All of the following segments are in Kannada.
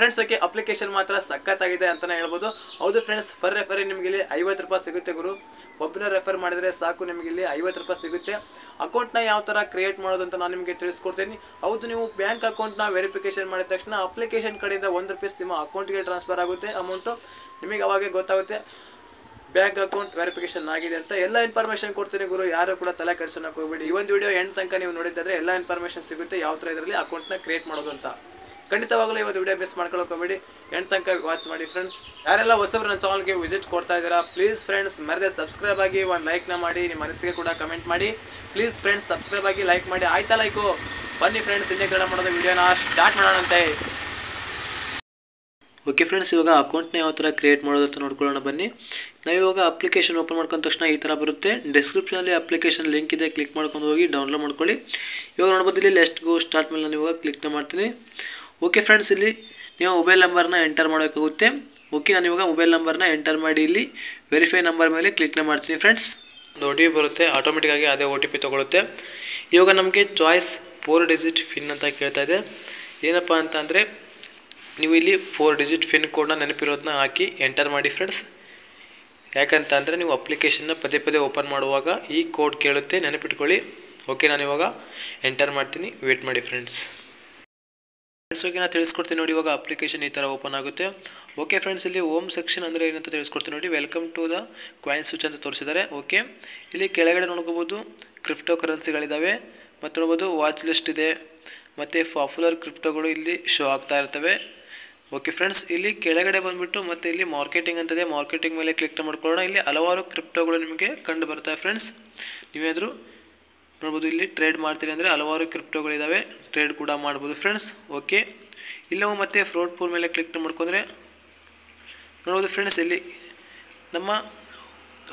ಫ್ರೆಂಡ್ಸ್ ಓಕೆ ಅಪ್ಲಿಕೇಶನ್ ಮಾತ್ರ ಸಕ್ಕತ್ತಾಗಿದೆ ಅಂತಾನೆ ಹೇಳಬಹುದು. ಹೌದು ಫ್ರೆಂಡ್ಸ್ ಫರ್ ರೆಫರ್ ನಿಮಗೆ ಇಲ್ಲಿ 50 ರೂಪಾಯಿ ಸಿಗುತ್ತೆ ಗುರು. ಒಬ್ಬನ ರೆಫರ್ ಮಾಡಿದರೆ ಸಾಕು ನಿಮಗೆ ಇಲ್ಲಿ 50 ರೂಪಾಯಿ ಸಿಗುತ್ತೆ. ಅಕೌಂಟ್ ನ ಯಾವ ತರ ಕ್ರಿಯೇಟ್ ಮಾಡೋದು ಅಂತ ನಾನು ನಿಮಗೆ ತಿಳಿಸ್ಕೊಡ್ತೀನಿ. ಹೌದು ನೀವು ಬ್ಯಾಂಕ್ ಅಕೌಂಟ್ ನ ವೆರಿಫಿಕೇಶನ್ ಮಾಡಿದ ತಕ್ಷಣ ಅಪ್ಲಿಕೇಶನ್ ಕಡೆಯಿಂದ 1 ರೂಪಾಯಿ ನಿಮ್ಮ ಅಕೌಂಟ್ ಗೆ ಟ್ರಾನ್ಸ್ಫರ್ ಆಗುತ್ತೆ. ಅಮೌಂಟ್ ನಿಮಗೆ ಅವಾಗೇ ಗೊತ್ತಾಗುತ್ತೆ ಬ್ಯಾಂಕ್ ಅಕೌಂಟ್ ವೆರಿಫಿಕೇಶನ್ ಆಗಿದೆ ಅಂತ. ಎಲ್ಲ ಇನ್ಫಾರ್ಮೇಷನ್ ಕೊಡ್ತೀನಿ ಗುರು, ಯಾರು ಕೂಡ ತಲೆ ಕೆಡಿಸೋಕೆ ಹೋಗಬೇಡಿ. ಈ ಒಂದು ವಿಡಿಯೋ ಎಂಡ್ ತನಕ ನೀವು ನೋಡಿದ್ರೆ ಎಲ್ಲ ಇನ್ಫಾರ್ಮೇಷನ್ ಸಿಗುತ್ತೆ ಯಾವ ಥರ ಇದರಲ್ಲಿ ಅಕೌಂಟ್ನ ಕ್ರಿಯೇಟ್ ಮಾಡೋದು ಅಂತ. ಖಂಡಿತವಾಗಲೂ ಈ ಒಂದು ವಿಡಿಯೋ ಮಿಸ್ ಮಾಡ್ಕೊಳ್ಳೋಕೆ ಹೋಗಬೇಡಿ, ಎಂಡ್ ತನಕ ವಾಚ್ ಮಾಡಿ ಫ್ರೆಂಡ್ಸ್. ಯಾರೆಲ್ಲ ಹೊಸಬ್ರು ನನ್ನ ಚಾನಲ್ಗೆ ವಿಸಿಟ್ ಕೊಡ್ತಾ ಇದ್ದೀರಾ ಪ್ಲೀಸ್ ಫ್ರೆಂಡ್ಸ್ ಮರೆಯದೆ ಸಬ್ಸ್ಕ್ರೈಬ್ ಆಗಿ ಒಂದು ಲೈಕ್ನ ಮಾಡಿ, ನಿಮ್ಮ ಮನಸ್ಸಿಗೆ ಕೂಡ ಕಮೆಂಟ್ ಮಾಡಿ ಪ್ಲೀಸ್ ಫ್ರೆಂಡ್ಸ್. ಸಬ್ಸ್ಕ್ರೈಬ್ ಆಗಿ ಲೈಕ್ ಮಾಡಿ ಆಯ್ತಾ. ಲೈಕು ಬನ್ನಿ ಫ್ರೆಂಡ್ಸ್, ಇನ್ನೇ ಕನ್ನಡ ಮಾಡೋದು ವಿಡಿಯೋನ ಸ್ಟಾರ್ಟ್ ಮಾಡೋಣಂತೆ. ಓಕೆ ಫ್ರೆಂಡ್ಸ್, ಇವಾಗ ಅಕೌಂಟ್ನ ಯಾವ ಥರ ಕ್ರಿಯೇಟ್ ಮಾಡೋದು ಅಂತ ನೋಡ್ಕೊಳ್ಳೋಣ ಬನ್ನಿ. ನಾವು ಇವಾಗ ಅಪ್ಲಿಕೇಶನ್ ಓಪನ್ ಮಾಡ್ಕೊಂಡ ತಕ್ಷಣ ಈ ಥರ ಬರುತ್ತೆ. ಡಿಸ್ಕ್ರಿಪ್ಷನಲ್ಲಿ ಅಪ್ಲಿಕೇಶನ್ ಲಿಂಕ್ ಇದೆ, ಕ್ಲಿಕ್ ಮಾಡ್ಕೊಂಡು ಹೋಗಿ ಡೌನ್ಲೋಡ್ ಮಾಡ್ಕೊಳ್ಳಿ. ಇವಾಗ ನೋಡ್ಬೋದು ಇಲ್ಲಿ ಲೆಟ್ಸ್ ಗೋ ಸ್ಟಾರ್ಟ್ ಮೇಲೆ ನಾನು ಇವಾಗ ಕ್ಲಿಕ್ನ ಮಾಡ್ತೀನಿ. ಓಕೆ ಫ್ರೆಂಡ್ಸ್, ಇಲ್ಲಿ ನೀವು ಮೊಬೈಲ್ ನಂಬರ್ನ ಎಂಟರ್ ಮಾಡೋಕ್ಕಾಗುತ್ತೆ. ಓಕೆ, ನಾನು ಇವಾಗ ಮೊಬೈಲ್ ನಂಬರ್ನ ಎಂಟರ್ ಮಾಡಿ ಇಲ್ಲಿ ವೆರಿಫೈ ನಂಬರ್ ಮೇಲೆ ಕ್ಲಿಕ್ನ ಮಾಡ್ತೀನಿ. ಫ್ರೆಂಡ್ಸ್ ಒಂದು OTP ಬರುತ್ತೆ, ಆಟೋಮೆಟಿಕ್ಕಾಗಿ ಅದೇ OTP ತೊಗೊಳುತ್ತೆ. ಇವಾಗ ನಮಗೆ ಚಾಯ್ಸ್ 4 ಡಿಜಿಟ್ ಪಿನ್ ಅಂತ ಕೇಳ್ತಾ ಇದೆ. ಏನಪ್ಪ ಅಂತ ಅಂದರೆ ನೀವು ಇಲ್ಲಿ 4 ಡಿಜಿಟ್ ಪಿನ್ ಕೋಡ್ನ ನೆನಪಿರೋದನ್ನ ಹಾಕಿ ಎಂಟರ್ ಮಾಡಿ ಫ್ರೆಂಡ್ಸ್. ಯಾಕಂತ ಅಂದರೆ ನೀವು ಅಪ್ಲಿಕೇಶನ್ನ ಪದೇ ಪದೇ ಓಪನ್ ಮಾಡುವಾಗ ಈ ಕೋಡ್ ಕೇಳುತ್ತೆ, ನೆನಪಿಟ್ಕೊಳ್ಳಿ. ಓಕೆ, ನಾನು ಇವಾಗ ಎಂಟರ್ ಮಾಡ್ತೀನಿ, ವೇಟ್ ಮಾಡಿ ಫ್ರೆಂಡ್ಸ್. ಫ್ರೆಂಡ್ಸ್ ಓಕೆ, ನಾನು ತಿಳಿಸ್ಕೊಡ್ತೀನಿ ನೋಡಿ ಇವಾಗ ಅಪ್ಲಿಕೇಶನ್ ಈ ಥರ ಓಪನ್ ಆಗುತ್ತೆ. ಓಕೆ ಫ್ರೆಂಡ್ಸ್, ಇಲ್ಲಿ ಹೋಮ್ ಸೆಕ್ಷನ್ ಅಂದರೆ ಏನಂತ ತಿಳಿಸ್ಕೊಡ್ತೀನಿ ನೋಡಿ. Welcome to the coin switch ಅಂತ ತೋರಿಸಿದ್ದಾರೆ. ಓಕೆ, ಇಲ್ಲಿ ಕೆಳಗಡೆ ನೋಡ್ಕೋಬೋದು ಕ್ರಿಪ್ಟೋ ಕರೆನ್ಸಿಗಳಿದ್ದಾವೆ, ಮತ್ತು ನೋಡ್ಬೋದು ವಾಚ್ ಲಿಸ್ಟ್ ಇದೆ, ಮತ್ತು ಪಾಪ್ಯುಲರ್ ಕ್ರಿಪ್ಟೋಗಳು ಇಲ್ಲಿ ಶೋ ಆಗ್ತಾ ಇರ್ತವೆ. ಓಕೆ ಫ್ರೆಂಡ್ಸ್, ಇಲ್ಲಿ ಕೆಳಗಡೆ ಬಂದುಬಿಟ್ಟು ಮತ್ತು ಇಲ್ಲಿ ಮಾರ್ಕೆಟಿಂಗ್ ಅಂತಿದೆ, ಮಾರ್ಕೆಟಿಂಗ್ ಮೇಲೆ ಕ್ಲಿಕ್ ಮಾಡ್ಕೊಳ್ಳೋಣ. ಇಲ್ಲಿ ಹಲವಾರು ಕ್ರಿಪ್ಟೋಗಳು ನಿಮಗೆ ಕಂಡು ಬರ್ತವೆ ಫ್ರೆಂಡ್ಸ್. ನೀವೇನಾದರೂ ನೋಡ್ಬೋದು ಇಲ್ಲಿ ಟ್ರೇಡ್ ಮಾಡ್ತೀರಿ ಅಂದರೆ ಹಲವಾರು ಕ್ರಿಪ್ಟೋಗಳಿದ್ದಾವೆ, ಟ್ರೇಡ್ ಕೂಡ ಮಾಡ್ಬೋದು ಫ್ರೆಂಡ್ಸ್. ಓಕೆ, ಇಲ್ಲಿ ನಾವು ಮತ್ತೆ ಫ್ರಾಡ್ ಪೂಲ್ ಮೇಲೆ ಕ್ಲಿಕ್ ಮಾಡ್ಕೊಂಡ್ರೆ ನೋಡ್ಬೋದು ಫ್ರೆಂಡ್ಸ್ ಇಲ್ಲಿ ನಮ್ಮ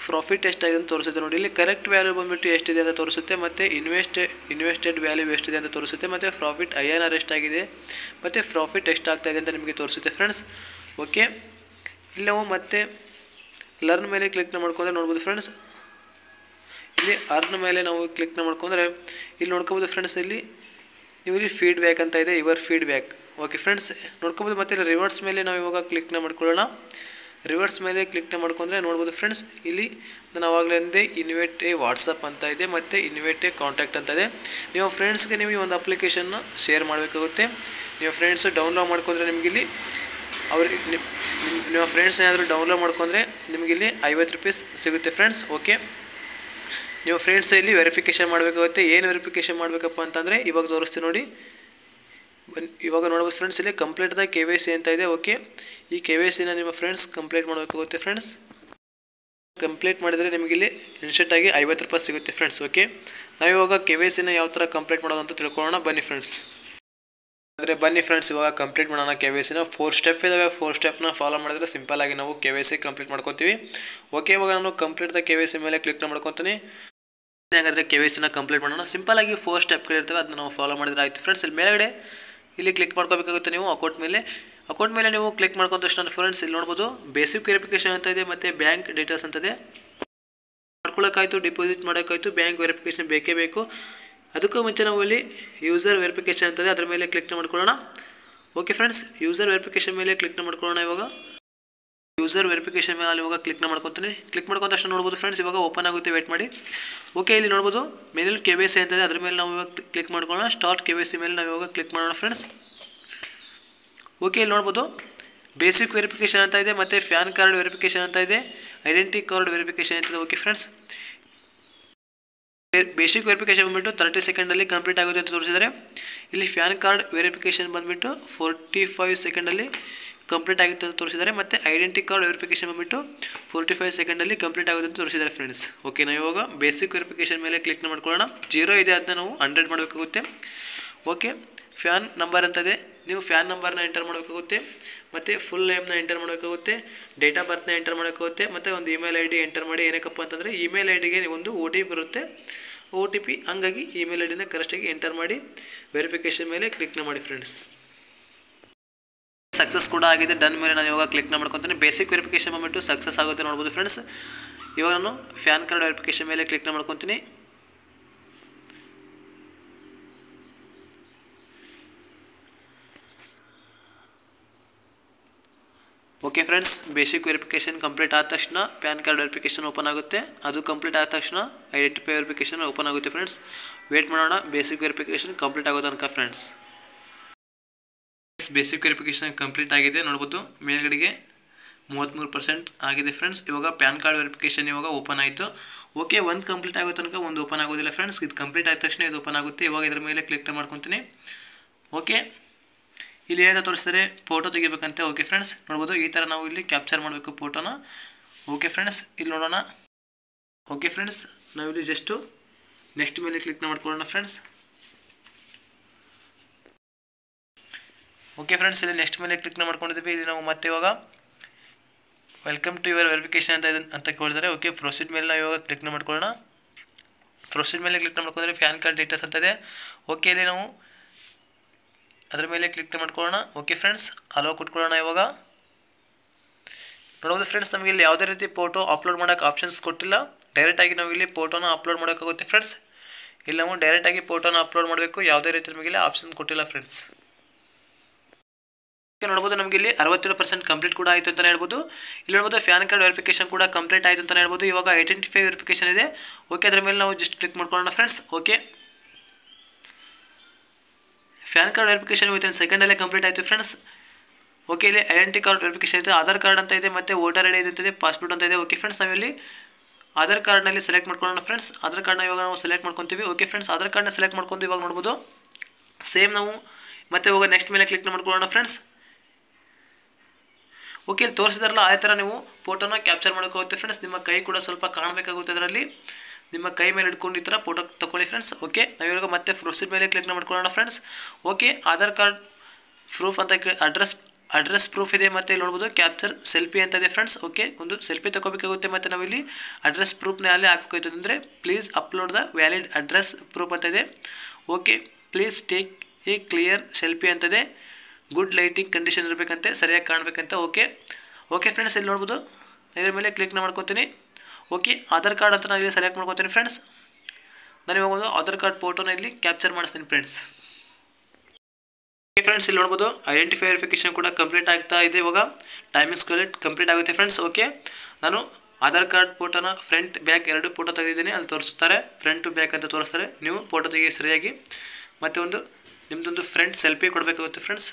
ಪ್ರಾಫಿಟ್ ಎಷ್ಟಾಗಿದೆ ಅಂತ ತೋರಿಸುತ್ತೆ ನೋಡಿ. ಇಲ್ಲಿ ಕರೆಕ್ಟ್ ವ್ಯಾಲ್ಯೂ ಬಂದುಬಿಟ್ಟು ಎಷ್ಟಿದೆ ಅಂತ ತೋರಿಸುತ್ತೆ, ಮತ್ತು ಇನ್ವೆಸ್ಟೆಡ್ ವ್ಯಾಲ್ಯೂ ಎಷ್ಟಿದೆ ಅಂತ ತೋರಿಸುತ್ತೆ, ಮತ್ತು ಪ್ರಾಫಿಟ್ INR ಎಷ್ಟಾಗಿದೆ, ಮತ್ತು ಪ್ರಾಫಿಟ್ ಎಷ್ಟಾಗ್ತಾ ಇದೆ ಅಂತ ನಿಮಗೆ ತೋರಿಸುತ್ತೆ ಫ್ರೆಂಡ್ಸ್. ಓಕೆ, ಇಲ್ಲಿ ನಾವು ಮತ್ತೆ ಲರ್ನ್ ಮೇಲೆ ಕ್ಲಿಕ್ನ ಮಾಡ್ಕೊಂಡ್ರೆ ನೋಡ್ಬೋದು ಫ್ರೆಂಡ್ಸ್. ಇಲ್ಲಿ ಅರ್ನ್ ಮೇಲೆ ನಾವು ಕ್ಲಿಕ್ನ ಮಾಡ್ಕೊಂಡ್ರೆ ಇಲ್ಲಿ ನೋಡ್ಕೋಬೋದು ಫ್ರೆಂಡ್ಸ್. ಇಲ್ಲಿ ನೀವು ಇಲ್ಲಿ ಫೀಡ್ಬ್ಯಾಕ್ ಅಂತ ಇದೆ, ಯುವರ್ ಫೀಡ್ಬ್ಯಾಕ್. ಓಕೆ ಫ್ರೆಂಡ್ಸ್, ನೋಡ್ಕೋಬೋದು. ಮತ್ತು ಇಲ್ಲಿ ರಿವರ್ಡ್ಸ್ ಮೇಲೆ ನಾವು ಇವಾಗ ಕ್ಲಿಕ್ನ ಮಾಡ್ಕೊಳ್ಳೋಣ. ರಿವರ್ಸ್ ಮೇಲೆ ಕ್ಲಿಕ್ನ ಮಾಡ್ಕೊಂಡ್ರೆ ನೋಡ್ಬೋದು ಫ್ರೆಂಡ್ಸ್. ಇಲ್ಲಿ ನಾನು ಆವಾಗಲೇ ಅಂದೆ ಇನ್ವೈಟ್ ಎ ವಾಟ್ಸಪ್ ಅಂತ ಇದೆ, ಮತ್ತು ಇನ್ವೈಟ್ ಎ ಕಾಂಟ್ಯಾಕ್ಟ್ ಅಂತ ಇದೆ. ನೀವು ಫ್ರೆಂಡ್ಸ್ಗೆ ನೀವು ಈ ಒಂದು ಅಪ್ಲಿಕೇಶನ್ನ ಶೇರ್ ಮಾಡಬೇಕಾಗುತ್ತೆ. ನೀವು ಫ್ರೆಂಡ್ಸು ಡೌನ್ಲೋಡ್ ಮಾಡ್ಕೊಂಡ್ರೆ ನಿಮಗಿಲ್ಲಿ ಅವ್ರಿಗೆ ನಿಮ್ಮ ಫ್ರೆಂಡ್ಸ್ ಏನಾದರೂ ಡೌನ್ಲೋಡ್ ಮಾಡ್ಕೊಂಡ್ರೆ ನಿಮಗಿಲ್ಲಿ 50 ರೂಪೀಸ್ ಸಿಗುತ್ತೆ ಫ್ರೆಂಡ್ಸ್. ಓಕೆ, ನೀವು ಫ್ರೆಂಡ್ಸ್ ಇಲ್ಲಿ ವೆರಿಫಿಕೇಷನ್ ಮಾಡಬೇಕಾಗುತ್ತೆ. ಏನು ವೆರಿಫಿಕೇಷನ್ ಮಾಡಬೇಕಪ್ಪ ಅಂತಂದರೆ ಇವಾಗ ತೋರಿಸ್ತೀನಿ ನೋಡಿ. ಇವಾಗ ನೋಡ್ಬೋದು ಫ್ರೆಂಡ್ಸ್, ಇಲ್ಲಿ ಕಂಪ್ಲೀಟ್ ದ KYC ಅಂತ ಇದೆ. ಓಕೆ, ಈ KYCನ ನಿಮ್ಮ ಫ್ರೆಂಡ್ಸ್ ಕಂಪ್ಲೀಟ್ ಮಾಡಬೇಕಾಗುತ್ತೆ ಫ್ರೆಂಡ್ಸ್. ಕಂಪ್ಲೀಟ್ ಮಾಡಿದರೆ ನಿಮಗಿಲ್ಲಿ ಇನ್ಸ್ಟೆಂಟಾಗಿ 50 ರೂಪಾಯಿ ಸಿಗುತ್ತೆ ಫ್ರೆಂಡ್ಸ್. ಓಕೆ, ನಾವು ಇವಾಗ KYCನ ಯಾವ ಥರ ಕಂಪ್ಲೀಟ್ ಮಾಡೋದು ಅಂತ ತಿಳ್ಕೊಳ್ಳೋಣ ಬನ್ನಿ ಫ್ರೆಂಡ್ಸ್. ಆದರೆ ಬನ್ನಿ ಫ್ರೆಂಡ್ಸ್, ಇವಾಗ ಕಂಪ್ಲೀಟ್ ಮಾಡೋಣ KYCನ. 4 ಸ್ಟೆಪ್ ಇದ್ದಾವೆ, 4 ಸ್ಟೆಪ್ನ ಫಾಲೋ ಮಾಡಿದರೆ ಸಿಂಪಲ್ಲಾಗಿ ನಾವು KYC ಕಂಪ್ಲೀಟ್ ಮಾಡ್ಕೊತೀವಿ. ಓಕೆ, ಇವಾಗ ನಾನು ಕಂಪ್ಲೀಟ್ ದ KYC ಮೇಲೆ ಕ್ಲಿಕ್ ಮಾಡ್ಕೊತೀನಿ. ಹಾಗಾದರೆ KYCನ ಕಂಪ್ಲೀಟ್ ಮಾಡೋಣ. ಸಿಂಪಲ್ಲಾಗಿ 4 ಸ್ಟೆಪ್ಗಳಿರ್ತವೆ, ಅದನ್ನ ನಾವು ಫಾಲೋ ಮಾಡಿದರೆ ಆಯಿತು ಫ್ರೆಂಡ್ಸ್. ಇಲ್ಲಿ ಮೇಲ್ಗಡೆ ಇಲ್ಲಿ ಕ್ಲಿಕ್ ಮಾಡ್ಕೋಬೇಕಾಗುತ್ತೆ ನೀವು ಅಕೌಂಟ್ ಮೇಲೆ ನೀವು ಕ್ಲಿಕ್ ಮಾಡ್ಕೊಂಡ ತಕ್ಷಣ ಫ್ರೆಂಡ್ಸ್ ಇಲ್ಲಿ ನೋಡ್ಬೋದು ಬೇಸಿಕ್ ವೆರಿಫಿಕೇಷನ್ ಅಂತ ಇದೆ, ಮತ್ತು ಬ್ಯಾಂಕ್ ಡೀಟೇಲ್ಸ್ ಅಂತದೆ. ಮಾಡ್ಕೊಳ್ಳೋಕ್ಕಾಯಿತು, ಡಿಪಾಸಿಟ್ ಮಾಡೋಕ್ಕಾಯಿತು, ಬ್ಯಾಂಕ್ ವೆರಿಫಿಕೇಷನ್ ಬೇಕೇ ಬೇಕು. ಅದಕ್ಕೂ ಮುಂಚೆ ನಾವು ಇಲ್ಲಿ ಯೂಸರ್ ವೆರಿಫಿಕೇಷನ್ ಅಂತದೆ, ಅದರ ಮೇಲೆ ಕ್ಲಿಕ್ ಮಾಡ್ಕೊಳ್ಳೋಣ. ಓಕೆ ಫ್ರೆಂಡ್ಸ್, ಯೂಸರ್ ವೆರಿಫಿಕೇಷನ್ ಮೇಲೆ ಕ್ಲಿಕ್ ಮಾಡ್ಕೊಳ್ಳೋಣ. ಇವಾಗ ಯೂಸರ್ ವೆರಿಫಿಕೇಷನ್ ಮೇಲೆ ನಾನು ಇವಾಗ ಕ್ಲಿಕ್ನ ಮಾಡ್ಕೊತೀನಿ. ಕ್ಲಿಕ್ ಮಾಡ್ಕೊಂಡ ತಕ್ಷಣ ನೋಡ್ಬೋದು ಫ್ರೆಂಡ್ಸ್ ಇವಾಗ ಓಪನ್ ಆಗುತ್ತೆ, ವೇಟ್ ಮಾಡಿ. ಓಕೆ, ಇಲ್ಲಿ ನೋಡ್ಬೋದು ಮೇನಲ್ಲಿ KYC ಅಂತಿದೆ, ಅದ್ರ ಮೇಲೆ ನಾವು ಇವಾಗ ಕ್ಲಿಕ್ ಮಾಡ್ಕೊಳ್ಳೋಣ. ಸ್ಟಾರ್ಟ್ KYC ಮೇಲೆ ನಾವು ಇವಾಗ ಕ್ಲಿಕ್ ಮಾಡೋಣ ಫ್ರೆಂಡ್ಸ್. ಓಕೆ, ಇಲ್ಲಿ ನೋಡ್ಬೋದು ಬೇಸಿಕ್ ವೆರಿಫಿಕೇಷನ್ ಅಂತ ಇದೆ, ಮತ್ತು ಪ್ಯಾನ್ ಕಾರ್ಡ್ ವೆರಿಫಿಕೇಷನ್ ಅಂತ ಇದೆ, ಐಡೆಂಟಿ ಕಾರ್ಡ್ ವೆರಿಫಿಕೇಷನ್ ಅಂತಿದೆ. ಓಕೆ ಫ್ರೆಂಡ್ಸ್, ಬೇಸಿಕ್ ವೆರಿಫಿಕೇಷನ್ ಬಂದುಬಿಟ್ಟು 30 ಸೆಕೆಂಡಲ್ಲಿ ಕಂಪ್ಲೀಟ್ ಆಗುತ್ತೆ ಅಂತ ತೋರಿಸಿದರೆ, ಇಲ್ಲಿ ಪ್ಯಾನ್ ಕಾರ್ಡ್ ವೆರಿಫಿಕೇಷನ್ ಬಂದುಬಿಟ್ಟು 45 ಸೆಕೆಂಡಲ್ಲಿ ಕಂಪ್ಲೀಟ್ ಆಗುತ್ತೆ ಅಂತ ತೋರಿಸಿದ್ದಾರೆ, ಮತ್ತು ಐಡೆಂಟಿ ಕಾರ್ಡ್ ವೆರಿಫಿಕೇಷನ್ ಬಂದುಬಿಟ್ಟು 45 ಸೆಕೆಂಡಲ್ಲಿ ಕಂಪ್ಲೀಟ್ ಆಗುತ್ತೆ ಅಂತ ತೋರಿಸಿದ್ದಾರೆ ಫ್ರೆಂಡ್ಸ್. ಓಕೆ, ನಾವು ಇವಾಗ ಬೇಸಿಕ್ ವೆರಿಫಿಕೇಷನ್ ಮೇಲೆ ಕ್ಲಿಕ್ನ ಮಾಡ್ಕೊಳ್ಳೋಣ. 0 ಇದೆ, ಅದನ್ನ ನಾವು 100 ಮಾಡಬೇಕಾಗುತ್ತೆ. ಓಕೆ, ಫ್ಯಾನ್ ನಂಬರ್ ಅಂತದೆ, ನೀವು ಫ್ಯಾನ್ ನಂಬರ್ನ ಎಂಟರ್ ಮಾಡಬೇಕಾಗುತ್ತೆ, ಮತ್ತು ಫುಲ್ ನೇಮ್ನ ಎಂಟರ್ ಮಾಡಬೇಕಾಗುತ್ತೆ, ಡೇಟ್ ಆಫ್ ಬರ್ತ್ನ ಎಂಟರ್ ಮಾಡೋಕ್ಕಾಗುತ್ತೆ, ಮತ್ತು ಒಂದು ಇಮೇಲ್ ID ಎಂಟರ್ ಮಾಡಿ. ಏನಕ್ಕಪ್ಪ ಅಂತಂದರೆ ಇಮೇಲ್ ಐಡಿಗೆ ಒಂದು OTP ಬರುತ್ತೆ, OTP, ಹಂಗಾಗಿ ಇಮೇಲ್ ಐಡಿನ ಕರೆಕ್ಟಾಗಿ ಎಂಟರ್ ಮಾಡಿ ವೆರಿಫಿಕೇಷನ್ ಮೇಲೆ ಕ್ಲಿಕ್ನ ಮಾಡಿ ಫ್ರೆಂಡ್ಸ್. ಸಕ್ಸಸ್ ಕೂಡ ಆಗಿದೆ. ಡನ್ ಮೇಲೆ ನಾನು ಇವಾಗ ಕ್ಲಿಕ್ನ ಮಾಡ್ಕೊತೀನಿ. ಬೇಸಿಕ್ ವೆರಿಫಿಕೇಷನ್ ಬಂದುಬಿಟ್ಟು ಸಕ್ಸಸ್ ಆಗುತ್ತೆ ನೋಡ್ಬೋದು ಫ್ರೆಂಡ್ಸ್. ಇವಾಗ ನಾನು ಪ್ಯಾನ್ ಕಾರ್ಡ್ ವೆರಿಫಿಕೇಷನ್ ಮೇಲೆ ಕ್ಲಿಕ್ನ ಮಾಡ್ಕೊತೀನಿ. Okay friends basic verification complete आद तक्षण पैन कार्ड वेरिफिकेशन ओपन आगुत्ते अदु कंप्लीट आद तक्षण आइडेंटिफाई वेरिफिकेशन ओपन आगुत्ते फ्रेंड्स वेट माडोण बेसिक वेरिफिकेशन कंप्लीट आगो तनक फ्रेंड्स बेसिक वेरिफिकेशन कंप्लीट आगिदे नोडबहुदु मेलगडिगे 33% आगिदे फ्रेंड्स इवाग पैन कार्ड वेरिफिकेशन इवाग ओपन आयितु ओके ओंदु कंप्लीट आगो तनक ओंदु ओपन आगोदिल्ल फ्रेंड्स इदु कंप्लीट आद तक्षण इदु ओपन आगुत्ते इवाग इदर मेले क्लिक माड्कोंತೀನಿ ओके ಇಲ್ಲಿ ಏನಂತ ತೋರಿಸ್ತಾರೆ ಫೋಟೋ ತೆಗಿಬೇಕಂತೆ ಓಕೆ ಫ್ರೆಂಡ್ಸ್ ನೋಡಬಹುದು ಈ ತರ ನಾವು ಇಲ್ಲಿ ಕ್ಯಾಪ್ಚರ್ ಮಾಡಬೇಕು ಫೋಟೋನ ಓಕೆ ಫ್ರೆಂಡ್ಸ್ ಇಲ್ಲಿ ನೋಡೋಣ ಓಕೆ ಫ್ರೆಂಡ್ಸ್ ನಾವು ಇಲ್ಲಿ ಜಸ್ಟ್ ನೆಕ್ಸ್ಟ್ ಮೇಲೆ ಕ್ಲಿಕ್ ಮಾಡ್ಕೊಳ್ಳೋಣ ಫ್ರೆಂಡ್ಸ್ ಓಕೆ ಫ್ರೆಂಡ್ಸ್ ಇಲ್ಲಿ ನೆಕ್ಸ್ಟ್ ಮೇಲೆ ಕ್ಲಿಕ್ ಮಾಡ್ಕೊಂಡಿದ್ದೀವಿ ಇಲ್ಲಿ ನಾವು ಮತ್ತೆ ಇವಾಗ ವೆಲ್ಕಮ್ ಟು ಯುವರ್ ವೆರಿಫಿಕೇಶನ್ ಅಂತ ಕೇಳಿದ್ದಾರೆ ಓಕೆ ಪ್ರೊಸೀಡ್ ಮೇಲೆ ನಾವು ಇವಾಗ ಕ್ಲಿಕ್ ಮಾಡ್ಕೊಳ್ಳೋಣ ಪ್ರೊಸೀಡ್ ಮೇಲೆ ಕ್ಲಿಕ್ ಮಾಡ್ಕೊಂಡ್ರೆ ಪ್ಯಾನ್ ಕಾರ್ಡ್ ಡೀಟೇಲ್ಸ್ ಅಂತ ಇದೆ ಓಕೆ ಇಲ್ಲಿ ನಾವು अदर मेले क्लिक मोण ओके फ्रेंड्स अलो कुटोण इवग नोड़बू फ्रेंड्स नमें याद रीति फोटो अपलोड आपशन्स को डैरेक्टी ना फोटोन अपलोड फ्रेंड्स इल्ल ना डैरेक्टी फोटोन अपलोड याद रीति नमें आपशन को फ्रेंड्स नोड़बू नमें 67% कंप्लीट कूड़ा आयु हेबूल नोड़बू पैन कार्ड वेरिफिकेशन कूड़ा कंप्लीट आयत हेबूद इवग आइडेंटिफाई वेरिफिकेशन है ओके अदर मेले ना जस्ट क्लिक मोण friends okay PAN card verification within सेकंडल कंप्लीट आयतु friends okay identity card verification Aadhaar card अंत है मत्ते वोटर आईडी अंत है पासपोर्ट अंत है ओके फ्रेंड्स नाविल्ली आधार कार्ड ನಲ್ಲಿ ಸೆಲೆಕ್ಟ್ ಮಾಡ್ಕೊಳ್ಳೋಣ ಫ್ರೆಂಡ್ಸ್ आधार कार्ड ನಾವು ಇವಾಗ ಸೆಲೆಕ್ಟ್ ಮಾಡ್ಕೊಂತೀವಿ okay friends Aadhaar card select ಮಾಡ್ಕೊಂಡು ಇವಾಗ ನೋಡಬಹುದು ಸೇಮ್ ನಾವು ಮತ್ತೆ ಹೋಗಿ ನೆಕ್ಸ್ಟ್ ಮೇಲೆ ಕ್ಲಿಕ್ ಮಾಡ್ಕೊಳ್ಳೋಣ ಫ್ರೆಂड्स ಓಕೆ ಇಲ್ಲಿ ತೋರಿಸಿದರಲ್ಲ ಆ ತರ ನೀವು ಫೋಟೋನ ಕ್ಯಾಪ್ಚರ್ ಮಾಡ್ಕೋಬಹುದು ಫ್ರೆಂड्स ನಿಮ್ಮ ಕೈ ಕೂಡ ಸ್ವಲ್ಪ ಕಾಣಬೇಕಾಗುತ್ತೆ ಅದರಲ್ಲಿ ನಿಮ್ಮ ಕೈ ಮೇಲೆ ಹಿಡ್ಕೊಂಡು ಈ ತರ ಫೋಟೋ ತಕೊಳ್ಳಿ ಫ್ರೆಂಡ್ಸ್ ಓಕೆ ನಾವು ಈಗ ಮತ್ತೆ ಪ್ರೊಸೀಡ್ ಮೇಲೆ ಕ್ಲಿಕ್ ಮಾಡ್ಕೊಳ್ಳೋಣ friends okay Aadhaar card proof ಅಂತ ಅಡ್ರೆಸ್ ಪ್ರೂಫ್ ಇದೆ ಮತ್ತೆ ಇಲ್ಲಿ ನೋಡಬಹುದು ಕ್ಯಾಪ್ಚರ್ ಸೆಲ್ಫಿ ಅಂತ ಇದೆ ಫ್ರೆಂಡ್ಸ್ ಓಕೆ ಒಂದು ಸೆಲ್ಫಿ ತಗೋಬೇಕಾಗುತ್ತೆ ಮತ್ತೆ ನಾವು ಇಲ್ಲಿ ಅಡ್ರೆಸ್ ಪ್ರೂಫ್ ನ ಅಲ್ಲಿ ಹಾಕಬೇಕು ಅಂತಂದ್ರೆ please upload the valid address proof ಅಂತ ಇದೆ okay please take a clear selfie ಅಂತ ಇದೆ ಗುಡ್ ಲೈಟಿಂಗ್ ಕಂಡೀಷನ್ ಇರಬೇಕಂತೆ ಸರಿಯಾಗಿ ಕಾಣಬೇಕಂತೆ ಓಕೆ ಓಕೆ ಫ್ರೆಂಡ್ಸ್ ಇಲ್ಲಿ ನೋಡಬಹುದು ಇದರ ಮೇಲೆ ಕ್ಲಿಕ್ ಮಾಡ್ಕೊತೀನಿ ओके आधार कार्ड अंत ना सेलेक्ट माड्कोंತೀನಿ फ्रेंड्स नानु इवाग आधार कार्ड फोटोन इल्ली कैप्चर माड्स्तीनि फ्रेंड्स ओके फ्रेंड्स इल्ली नोडबहुदु आइडेंटिफाई वेरिफिकेशन कूड कंप्लीट आगता इदे इवाग टाइमिंग्स कंप्लीट आगुत्ते फ्रेंड्स ओके नानु आधार कार्ड फोटोन फ्रंट बैक एरडु फोटो तेगिदिनि अल्लि तोरिसुत्तारे फ्रंट टू बैक अंत तोरिसुत्तारे नीवु फोटो तेगे सरियागि मत्ते ओंदु निम्मदोंदु फ्रंट सेल्फी कोडबेकागुत्ते फ्रेंड्स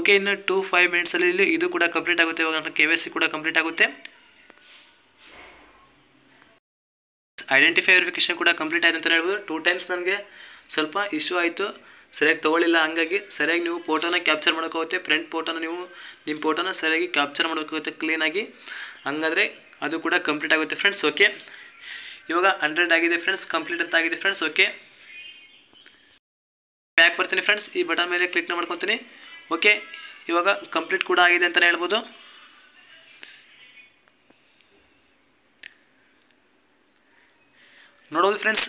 ओके इन 2-5 मिनट्स अल्लि इल्ली इदु कूड कंप्लीट आगुत्ते इवाग नम्म केवाईसी कूड कंप्लीट आगुत्ते आइडेंटिफाई वेरिफिकेशन कूड़ा कंप्लीट आयत टू टाइम्स नन स्वल्प इश्यू आयतु सरिया तक हाँ सरिया फोटोन कैप्चर माड्कोते फ्रंट फोटोन निम्म फोटोन सरिया कैप्चर माड्कोते क्लीन आगि हांगाद्रे अदु कूड़ा कंप्लीट आगुत्ते फ्रेंड्स ओके इवाग 100 आगिदे फ्रेंड्स कंप्लीट अंत आगिदे फ्रेंड्स ओके बैक बर्तीनि फ्रेंड्स ई बटन मेले क्लिक माड्कोंತೀನಿ ओके इवाग कंप्लीट कूड़ा आगिदे अंत हेळबहुदु नोड़बहुदु फ्रेंड्स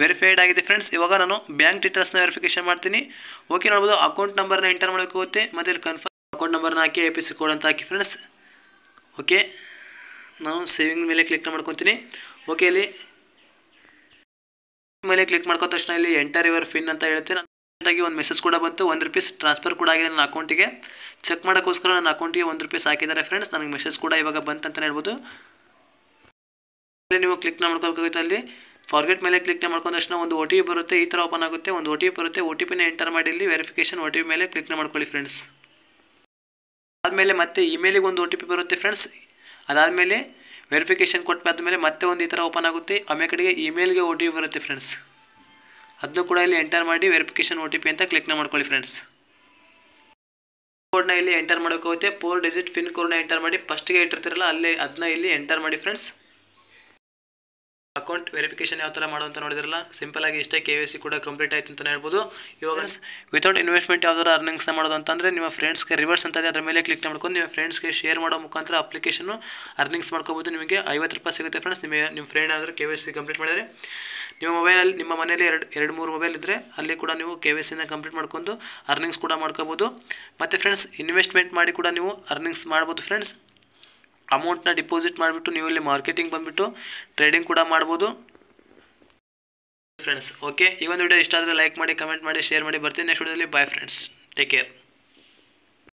वेरीफाइड आगिदे फ्रेंड्स इवाग नानु बैंक डीटेल्स वेरिफिकेशन माड्तीनि ओके नोड़बहुदु अकाउंट नंबर एंटर माडबेकागुत्ते मत्ते इल्ली कन्फर्म अकाउंट नंबर हाकि एपीसी कोड अंत हाकि फ्रेंड्स ओके नानु सेविंग मेले क्लिक माड्कोंತೀನಿ ओके इल्ली मेले क्लिक माड्कोत तक्षण इल्ली एंटर युवर पिन अंत हेळुत्ते ನನಗೆ ಒಂದು ಮೆಸೇಜ್ ಕೂಡ ಬಂತು 1 ರೂಪಾಯಿ ಟ್ರಾನ್ಸ್ಫರ್ ಕೂಡ ಆಗಿದೆ ನನ್ನ ಅಕೌಂಟಿಗೆ ಚೆಕ್ ಮಾಡೋಕ್ಕೋಸ್ಕರ ನನ್ನ ಅಕೌಂಟಿಗೆ 1 ರೂಪಾಯಿ ಹಾಕಿದ್ದಾರೆ ಫ್ರೆಂಡ್ಸ್ ನನಗೆ ಮೆಸೇಜ್ ಕೂಡ ಇವಾಗ ಬಂತು ಅಂತ ಹೇಳಬಹುದು ನೀವು ಕ್ಲಿಕ್ ಮಾಡ್ಕೋಬೇಕಾಗುತ್ತೆ ಅಲ್ಲಿ ಫಾರ್ಗೆಟ್ ಮೇಲೆ ಕ್ಲಿಕ್ ಮಾಡ್ಕೊಂಡ ತಕ್ಷಣ ಒಂದು OTP ಬರುತ್ತೆ ಈ ತರ ಓಪನ್ ಆಗುತ್ತೆ ಒಂದು OTP ಬರುತ್ತೆ OTP ನ ಎಂಟರ್ ಮಾಡಿ ಇಲ್ಲಿ ವೆರಿಫಿಕೇಶನ್ OTP ಮೇಲೆ ಕ್ಲಿಕ್ ಮಾಡ್ಕೊಳ್ಳಿ ಫ್ರೆಂಡ್ಸ್ ಆದ್ಮೇಲೆ ಮತ್ತೆ ಇಮೇಲ್ ಗೆ ಒಂದು OTP ಬರುತ್ತೆ ಫ್ರೆಂಡ್ಸ್ ಅದಾದ್ಮೇಲೆ ವೆರಿಫಿಕೇಶನ್ ಕೊಟ್ಟ ಆದ್ಮೇಲೆ ಮತ್ತೆ ಒಂದು ಈ ತರ ಓಪನ್ ಆಗುತ್ತೆ ಆಮೇಲೆ ಕಡೆಗೆ ಇಮೇಲ್ ಗೆ OTP ಬರುತ್ತೆ ಫ್ರೆಂಡ್ಸ್ ಅದನ್ನ ಕೂಡ ಇಲ್ಲಿ ಎಂಟರ್ ಮಾಡಿ ವೆರಿಫಿಕೇಶನ್ OTP ಅಂತ ಕ್ಲಿಕ್ ಮಾಡ್ಕೊಳ್ಳಿ ಫ್ರೆಂಡ್ಸ್ ಕೋಡ್ ನ ಇಲ್ಲಿ ಎಂಟರ್ ಮಾಡಬೇಕಾಗುತ್ತೆ 4 ಡಿಜಿಟ್ ಪಿನ್ ಕೋಡ್ ನ ಎಂಟರ್ ಮಾಡಿ ಫಸ್ಟ್ ಗೆ ಇಟ್ಟಿರ್ತಿರಲ್ಲ ಅಲ್ಲಿ ಅದನ್ನ ಇಲ್ಲಿ ಎಂಟರ್ ಮಾಡಿ ಫ್ರೆಂಡ್ಸ್ अकाउंट वेरिफिकेशन ಯಾವ ತರ ಮಾಡೋಂತ ನೋಡಿದಿರಲ್ಲ ಸಿಂಪಲ್ ಆಗಿ ಇಷ್ಟೇ KYC ಕೂಡ ಕಂಪ್ಲೀಟ್ ಆಯ್ತು ಅಂತ ಹೇಳಬಹುದು ಇವಾಗ ವಿಥೌಟ್ ಇನ್ವೆಸ್ಟ್ಮೆಂಟ್ ಯಾವ ತರ ಅರ್ನಿಂಗ್ಸ್ ನ ಮಾಡೋದು ಅಂತಂದ್ರೆ ನಿಮ್ಮ ಫ್ರೆಂಡ್ಸ್ ಗೆ ರಿವರ್ಸ್ ಅಂತ ಇದೆ ಅದರ ಮೇಲೆ ಕ್ಲಿಕ್ ಮಾಡ್ಕೊಂಡು ನಿಮ್ಮ ಫ್ರೆಂಡ್ಸ್ ಗೆ ಶೇರ್ ಮಾಡೋ ಮುಖಾಂತರ ಅಪ್ಲಿಕೇಶನ್ ಅರ್ನಿಂಗ್ಸ್ ಮಾಡ್ಕೋಬಹುದು ನಿಮಗೆ 50 ರೂಪಾಯಿ ಸಿಗುತ್ತೆ ಫ್ರೆಂಡ್ಸ್ ನಿಮ್ಮ ಫ್ರೆಂಡ್ ಆದ್ರೆ KYC ಕಂಪ್ಲೀಟ್ ಮಾಡಿದರೆ ನಿಮ್ಮ ಮೊಬೈಲ್ ಅಲ್ಲಿ ನಿಮ್ಮ ಮನೆಯಲ್ಲಿ 2-3 ಮೊಬೈಲ್ ಇದ್ರೆ ಅಲ್ಲಿ ಕೂಡ ನೀವು KYC ನ ಕಂಪ್ಲೀಟ್ ಮಾಡ್ಕೊಂಡು ಅರ್ನಿಂಗ್ಸ್ ಕೂಡ ಮಾಡ್ಕೋಬಹುದು ಮತ್ತೆ ಫ್ರೆಂಡ್ಸ್ ಇನ್ವೆಸ್ಟ್ಮೆಂಟ್ ಮಾಡಿ ಕೂಡ ನೀವು ಅರ್ನಿಂಗ್ಸ್ ಮಾಡಬಹುದು फ्रेंड्स अमौंट डिपॉजिट माड्बिट्टु मार्केटिंग बंद्बिट्टु ट्रेडिंग कूड माडबहुदु फ्रेंड्स ओके वीडियो इष्ट आदरे लाइक कमेंट शेर बर्तीनि नेक्स्ट वीडियोदल्लि बाय फ्रेंड्स टेक केयर।